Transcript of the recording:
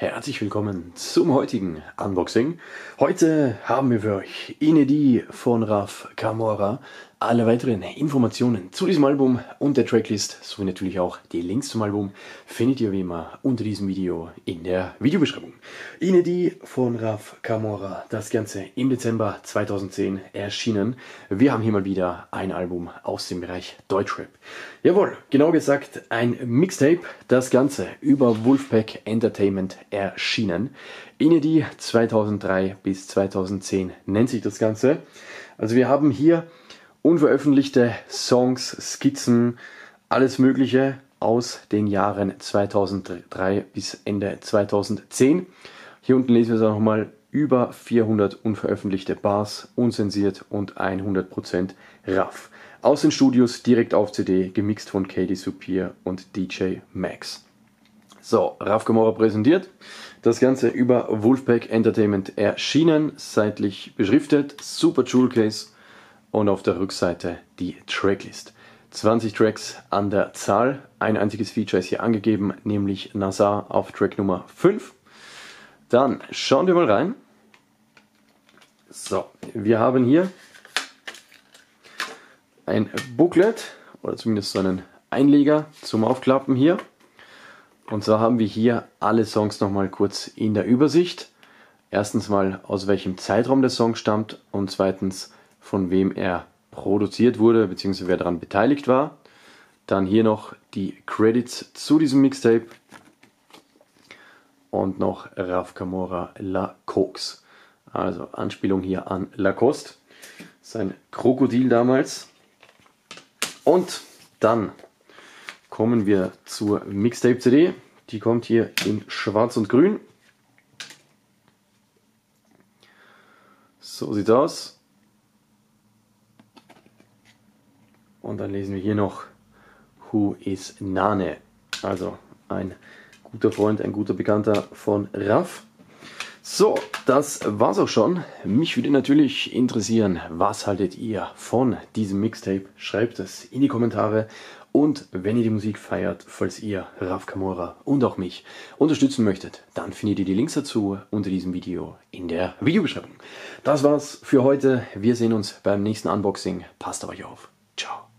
Herzlich willkommen zum heutigen Unboxing. Heute haben wir für euch Inedit von Raf Camora. Alle weiteren Informationen zu diesem Album und der Tracklist sowie natürlich auch die Links zum Album findet ihr wie immer unter diesem Video in der Videobeschreibung. Inedit von Raf Camora, das Ganze im Dezember 2010 erschienen. Wir haben hier mal wieder ein Album aus dem Bereich Deutschrap. Jawohl, genau gesagt ein Mixtape, das Ganze über Wolfpack Entertainment erschienen. Inedit 2003 bis 2010 nennt sich das Ganze. Also wir haben hier unveröffentlichte Songs, Skizzen, alles Mögliche aus den Jahren 2003 bis Ende 2010. Hier unten lesen wir es auch nochmal, über 400 unveröffentlichte Bars, unzensiert und 100% Raf. Aus den Studios, direkt auf CD, gemixt von Katie Supir und DJ Max. So, Raf Camora präsentiert, das Ganze über Wolfpack Entertainment erschienen, seitlich beschriftet, super Jewelcase. Und auf der Rückseite die Tracklist. 20 Tracks an der Zahl. Ein einziges Feature ist hier angegeben, nämlich Nazar auf Track Nummer 5. Dann schauen wir mal rein. So, wir haben hier ein Booklet oder zumindest so einen Einleger zum Aufklappen hier. Und zwar haben wir hier alle Songs nochmal kurz in der Übersicht. Erstens mal, aus welchem Zeitraum der Song stammt und zweitens, von wem er produziert wurde, beziehungsweise wer daran beteiligt war. Dann hier noch die Credits zu diesem Mixtape und noch Raf Camora La Cox. Also Anspielung hier an Lacoste, sein Krokodil damals. Und dann kommen wir zur Mixtape-CD. Die kommt hier in Schwarz und Grün. So sieht's aus. Und dann lesen wir hier noch Who is Nane? Also ein guter Freund, ein guter Bekannter von Raf. So, das war's auch schon. Mich würde natürlich interessieren, was haltet ihr von diesem Mixtape? Schreibt es in die Kommentare. Und wenn ihr die Musik feiert, falls ihr Raf Camora und auch mich unterstützen möchtet, dann findet ihr die Links dazu unter diesem Video in der Videobeschreibung. Das war's für heute. Wir sehen uns beim nächsten Unboxing. Passt auf euch auf. Ciao.